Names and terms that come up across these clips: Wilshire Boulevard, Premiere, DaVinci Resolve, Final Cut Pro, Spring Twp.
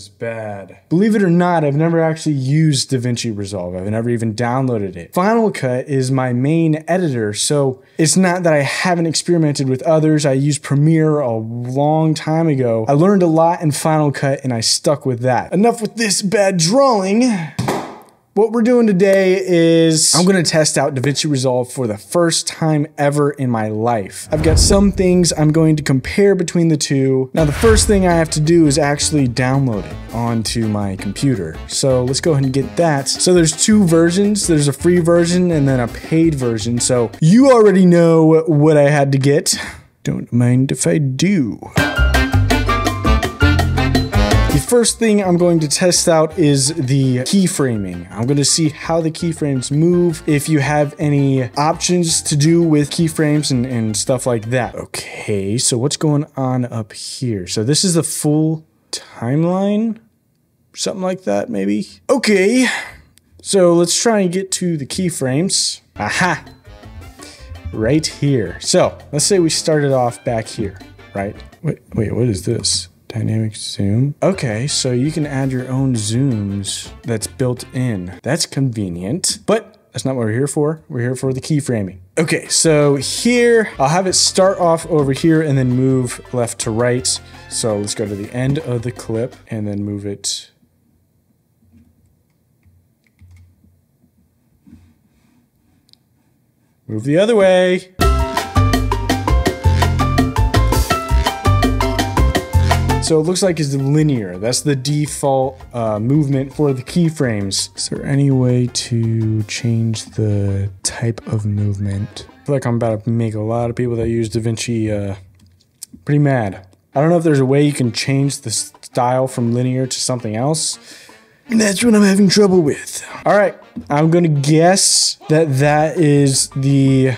is bad. Believe it or not, I've never actually used DaVinci Resolve. I've never even downloaded it. Final Cut is my main editor, so it's not that I haven't experimented with others. I used Premiere a long time ago. I learned a lot in Final Cut and I stuck with that. Enough with this bad drawing. What we're doing today is I'm gonna test out DaVinci Resolve for the first time ever in my life. I've got some things I'm going to compare between the two. Now, the first thing I have to do is actually download it onto my computer. So let's go ahead and get that. So there's two versions. There's a free version and then a paid version. So you already know what I had to get. Don't mind if I do. The first thing I'm going to test out is the keyframing. I'm going to see how the keyframes move, if you have any options to do with keyframes and stuff like that. Okay, so what's going on up here? So this is the full timeline, something like that maybe. Okay, so let's try and get to the keyframes. Aha, right here. So let's say we started off back here, right? Wait, what is this? Dynamic zoom. Okay, so you can add your own zooms that's built in. That's convenient, but that's not what we're here for. We're here for the keyframing. Okay, so here, I'll have it start off over here and then move left to right. So let's go to the end of the clip and then move it. Move the other way. So it looks like it's linear. That's the default movement for the keyframes. Is there any way to change the type of movement? I feel like I'm about to make a lot of people that use DaVinci pretty mad. I don't know if there's a way you can change the style from linear to something else. And that's what I'm having trouble with. All right, I'm gonna guess that that is the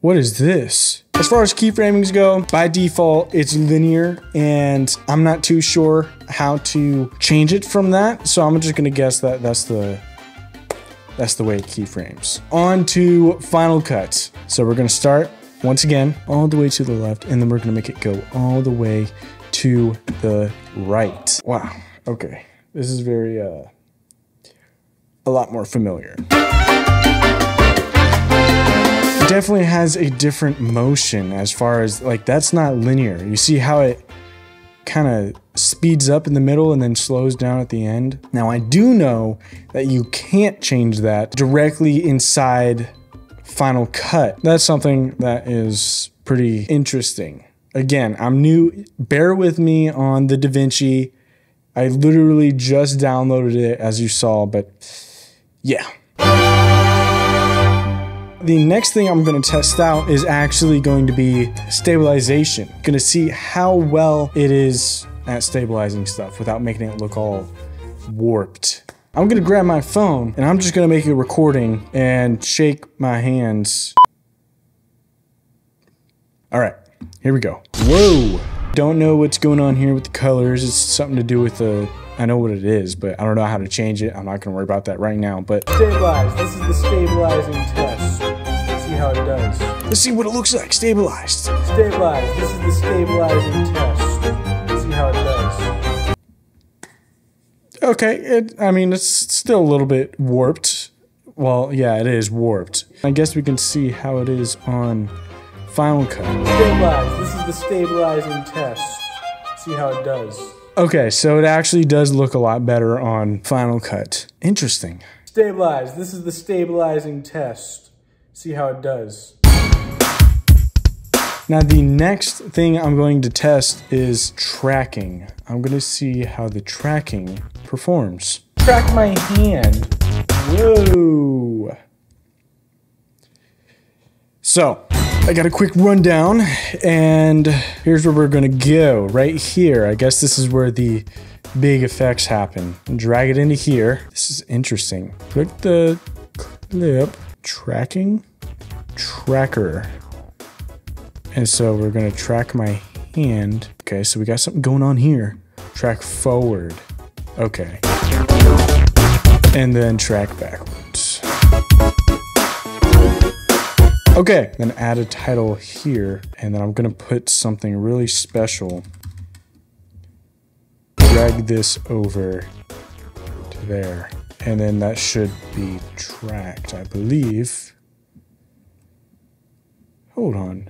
what is this? As far as keyframings go, by default, it's linear and I'm not too sure how to change it from that. So I'm just gonna guess that that's the way it keyframes. On to Final Cut. So we're gonna start once again, all the way to the left and then we're gonna make it go all the way to the right. Wow, okay. This is very, a lot more familiar. Definitely has a different motion as far as like that's not linear. You see how it kind of speeds up in the middle and then slows down at the end. Now I do know that you can't change that directly inside Final Cut. That's something that is pretty interesting. Again, I'm new. Bear with me on the DaVinci. I literally just downloaded it as you saw, but yeah. The next thing I'm gonna test out is actually going to be stabilization. I'm gonna see how well it is at stabilizing stuff without making it look all warped. I'm gonna grab my phone and I'm just gonna make a recording and shake my hands. All right, here we go. Whoa! Don't know what's going on here with the colors. It's something to do with the, I know what it is, but I don't know how to change it. I'm not gonna worry about that right now, but. Stabilize, this is the stabilizing test. How it does. Let's see what it looks like. Stabilized. Stabilized. This is the stabilizing test. Let's see how it does. Okay, I mean, it's still a little bit warped. Well, yeah, it is warped. I guess we can see how it is on Final Cut. Stabilized. This is the stabilizing test. Let's see how it does. Okay, so it actually does look a lot better on Final Cut. Interesting. Stabilized. This is the stabilizing test. See how it does. Now the next thing I'm going to test is tracking. I'm gonna see how the tracking performs. Track my hand. Whoa. So, I got a quick rundown and here's where we're gonna go, right here. I guess this is where the big effects happen. Drag it into here. This is interesting. Click the clip. Tracking, tracker. And so we're gonna track my hand. Okay, so we got something going on here. Track forward, okay. And then track backwards. Okay, then add a title here, and then I'm gonna put something really special. Drag this over to there, and then that should be tracked, I believe. Hold on.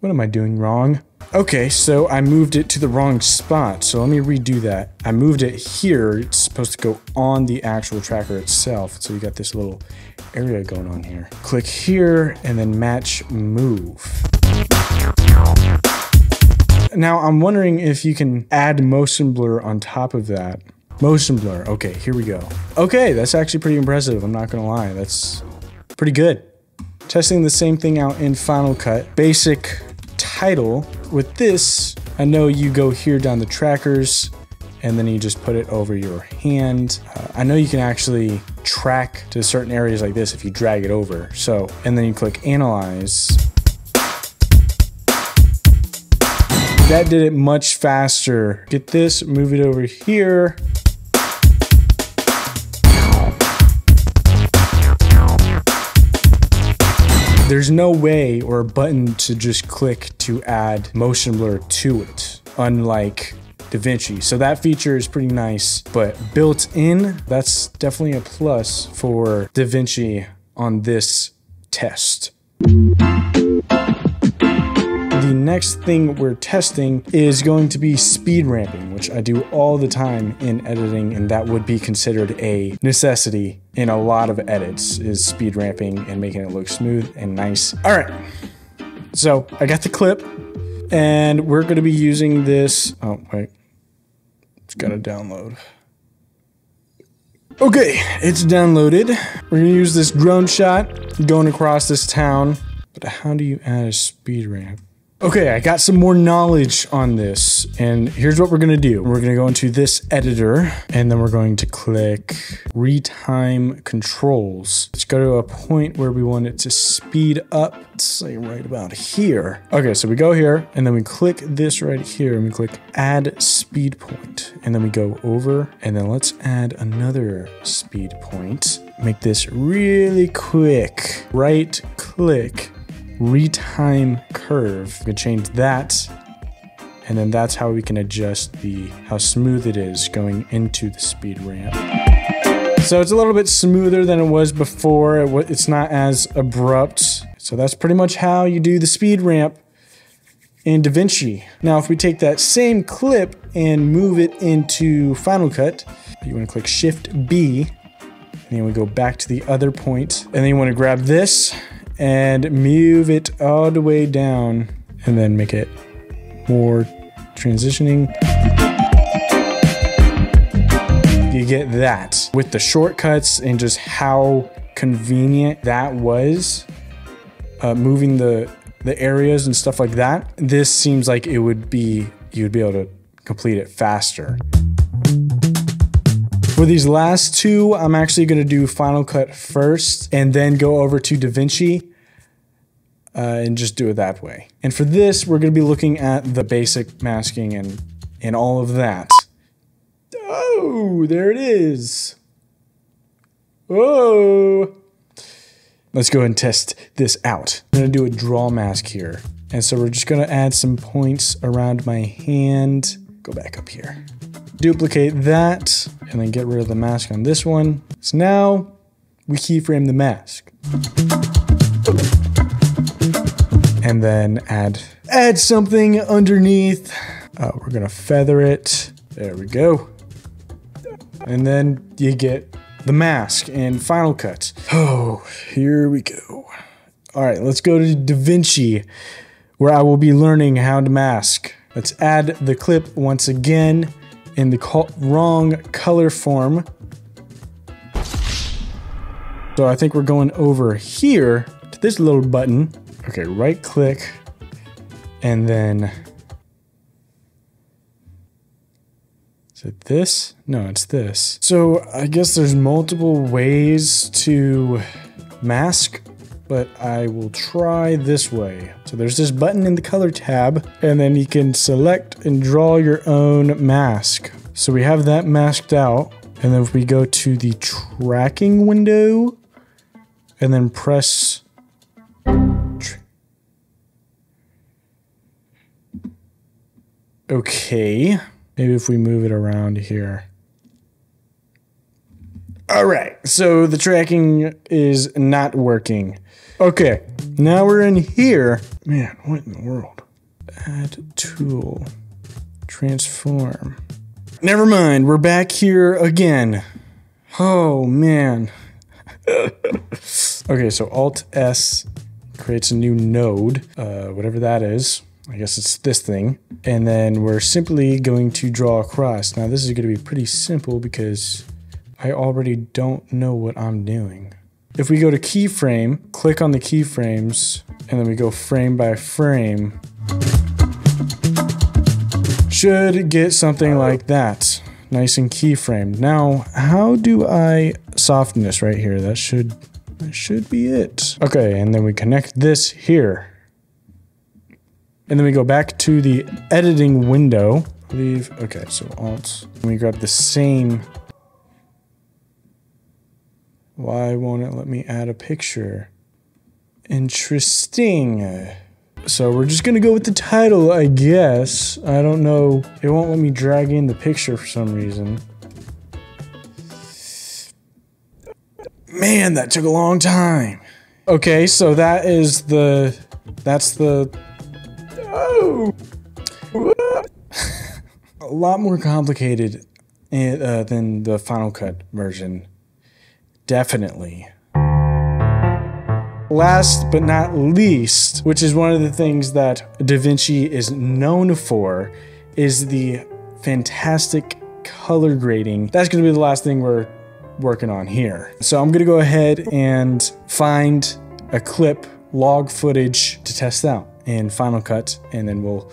What am I doing wrong? Okay, so I moved it to the wrong spot, so let me redo that. I moved it here. It's supposed to go on the actual tracker itself, so you got this little area going on here. Click here and then match move. Now I'm wondering if you can add motion blur on top of that. Motion blur, okay, here we go. Okay, that's actually pretty impressive, I'm not gonna lie. That's pretty good. Testing the same thing out in Final Cut. Basic title. With this, I know you go here down the trackers and then you just put it over your hand. I know you can actually track to certain areas like this if you drag it over. So, and then you click analyze. That did it much faster. Get this, move it over here. There's no way or a button to just click to add motion blur to it, unlike DaVinci. So that feature is pretty nice, but built in, that's definitely a plus for DaVinci on this test. The next thing we're testing is going to be speed ramping, which I do all the time in editing, and that would be considered a necessity in a lot of edits, is speed ramping and making it look smooth and nice. All right, so I got the clip and we're gonna be using this. Oh, wait, it's gotta download. Okay, it's downloaded. We're gonna use this drone shot going across this town. But how do you add a speed ramp? Okay, I got some more knowledge on this, and here's what we're gonna do. We're gonna go into this editor, and then we're going to click Retime Controls. Let's go to a point where we want it to speed up, let's say right about here. Okay, so we go here, and then we click this right here, and we click Add Speed Point, and then we go over, and then let's add another speed point. Make this really quick. Right click. Retime curve. We can change that, and then that's how we can adjust how smooth it is going into the speed ramp. So it's a little bit smoother than it was before. It's not as abrupt. So that's pretty much how you do the speed ramp in DaVinci. Now, if we take that same clip and move it into Final Cut, you want to click Shift B, and then we go back to the other point, and then you want to grab this and move it all the way down and then make it more transitioning. You get that with the shortcuts and just how convenient that was, moving the areas and stuff like that. This seems like it would be, you'd be able to complete it faster. For these last two, I'm actually gonna do Final Cut first and then go over to DaVinci and just do it that way. And for this, we're gonna be looking at the basic masking and all of that. Oh, there it is. Whoa. Let's go ahead and test this out. I'm gonna do a draw mask here. And so we're just gonna add some points around my hand. Go back up here. Duplicate that, and then get rid of the mask on this one. So now, we keyframe the mask. And then add something underneath. We're gonna feather it. There we go. And then you get the mask in Final Cut. Oh, here we go. All right, let's go to DaVinci, where I will be learning how to mask. Let's add the clip once again. In the wrong color form. So I think we're going over here to this little button. Okay, right click, and then, is it this? No, it's this. So I guess there's multiple ways to mask, but I will try this way. So there's this button in the color tab, and then you can select and draw your own mask. So we have that masked out, and then if we go to the tracking window, and then press Okay. Maybe if we move it around here. All right, so the tracking is not working. Okay, now we're in here. Man, what in the world? Add tool, transform. Never mind, we're back here again. Oh man. Okay, so Alt S creates a new node, whatever that is. I guess it's this thing. And then we're simply going to draw across. Now this is gonna be pretty simple because I already don't know what I'm doing. If we go to keyframe, click on the keyframes, and then we go frame by frame, should get something like that. Nice and keyframed. Now, how do I soften this right here? That should be it. Okay, and then we connect this here. And then we go back to the editing window. Leave, okay, so Alt. And we grab the same. Why won't it let me add a picture? Interesting. So we're just gonna go with the title, I guess. I don't know, it won't let me drag in the picture for some reason. Man, that took a long time. Okay, so that is the, that's the, oh! A lot more complicated than the Final Cut version. Definitely. Last but not least, which is one of the things that DaVinci is known for, is the fantastic color grading. That's gonna be the last thing we're working on here. So I'm gonna go ahead and find a clip, log footage to test out in Final Cut, and then we'll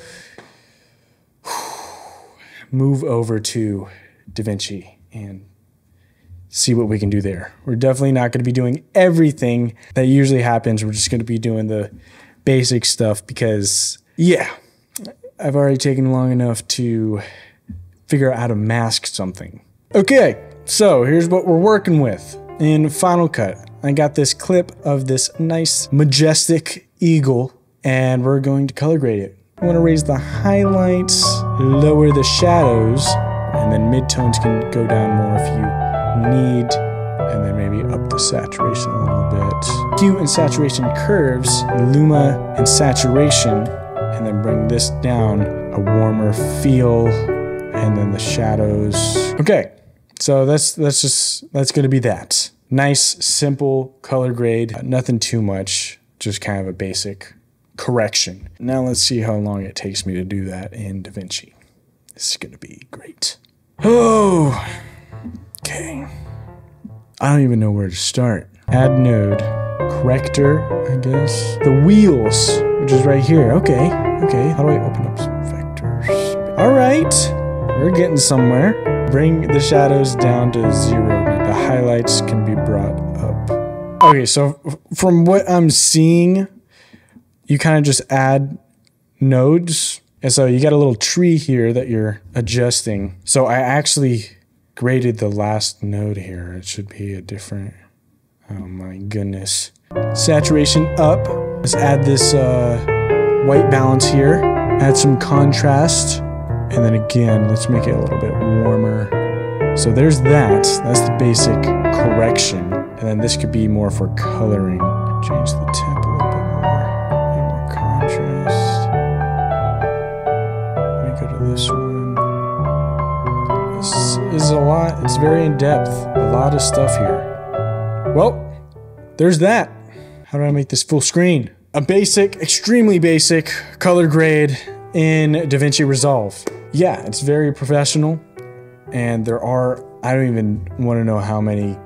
move over to DaVinci and see what we can do there. We're definitely not going to be doing everything that usually happens. We're just going to be doing the basic stuff because, yeah, I've already taken long enough to figure out how to mask something. Okay, so here's what we're working with in Final Cut. I got this clip of this nice majestic eagle, and we're going to color grade it. I want to raise the highlights, lower the shadows, and then midtones can go down more if you need, and then maybe up the saturation a little bit. Hue and saturation curves, luma and saturation, and then bring this down, a warmer feel, and then the shadows. Okay, so that's gonna be that. Nice, simple color grade, nothing too much, just kind of a basic correction. Now let's see how long it takes me to do that in DaVinci. This is gonna be great. Oh! Okay, I don't even know where to start. Add node, corrector, I guess. The wheels, which is right here. Okay, okay, how do I open up some vectors? All right, we're getting somewhere. Bring the shadows down to 0. The highlights can be brought up. Okay, so from what I'm seeing, you kind of just add nodes. And so you got a little tree here that you're adjusting. So I actually graded the last node here. It should be a different, oh my goodness. Saturation up. Let's add this white balance here. Add some contrast. And then again, let's make it a little bit warmer. So there's that. That's the basic correction. And then this could be more for coloring. Change the temp a little bit more. Add more contrast. Let me go to this one. Is a lot, it's very in depth, a lot of stuff here. Well, there's that. How do I make this full screen? A basic, extremely basic color grade in DaVinci Resolve. Yeah, it's very professional, and there are, I don't even want to know how many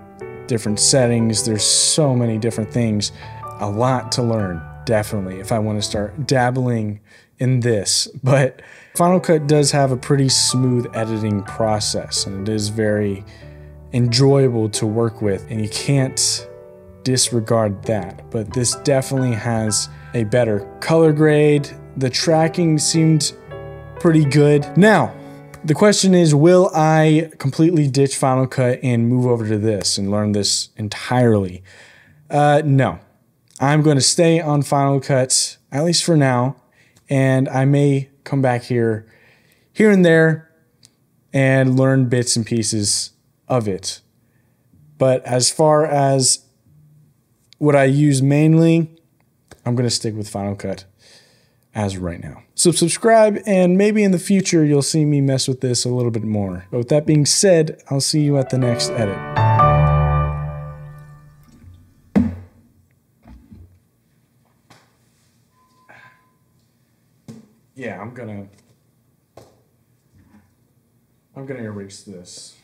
different settings, there's so many different things, a lot to learn, definitely, if I want to start dabbling in this. But Final Cut does have a pretty smooth editing process, and it is very enjoyable to work with, and you can't disregard that. But this definitely has a better color grade. The tracking seemed pretty good. Now, the question is, will I completely ditch Final Cut and move over to this and learn this entirely? No, I'm going to stay on Final Cut, at least for now. And I may come back here here and there and learn bits and pieces of it. But as far as what I use mainly, I'm going to stick with Final Cut as of right now. So subscribe, and maybe in the future you'll see me mess with this a little bit more. But with that being said, I'll see you at the next edit. Yeah, I'm gonna erase this.